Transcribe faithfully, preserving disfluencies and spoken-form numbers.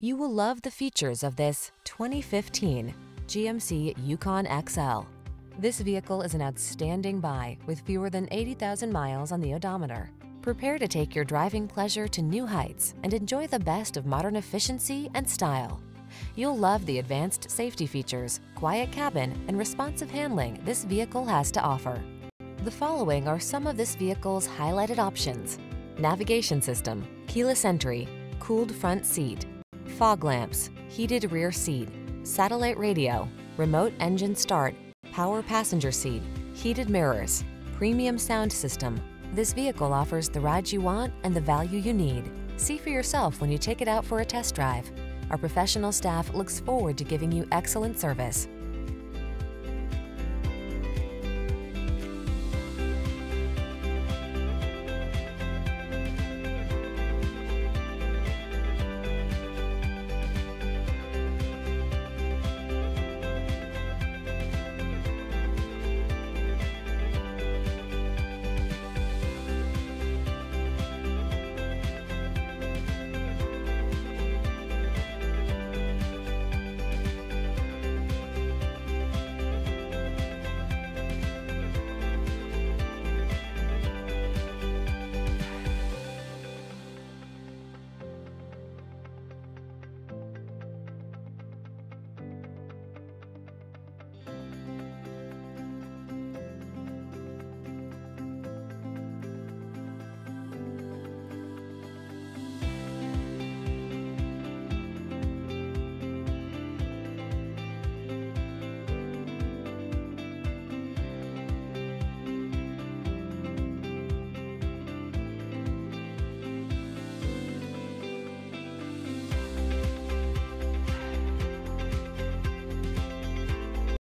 You will love the features of this twenty fifteen G M C Yukon X L. This vehicle is an outstanding buy with fewer than eighty thousand miles on the odometer. Prepare to take your driving pleasure to new heights and enjoy the best of modern efficiency and style. You'll love the advanced safety features, quiet cabin, and responsive handling this vehicle has to offer. The following are some of this vehicle's highlighted options: navigation system, keyless entry, cooled front seat, fog lamps, heated rear seat, satellite radio, remote engine start, power passenger seat, heated mirrors, premium sound system. This vehicle offers the ride you want and the value you need. See for yourself when you take it out for a test drive. Our professional staff looks forward to giving you excellent service.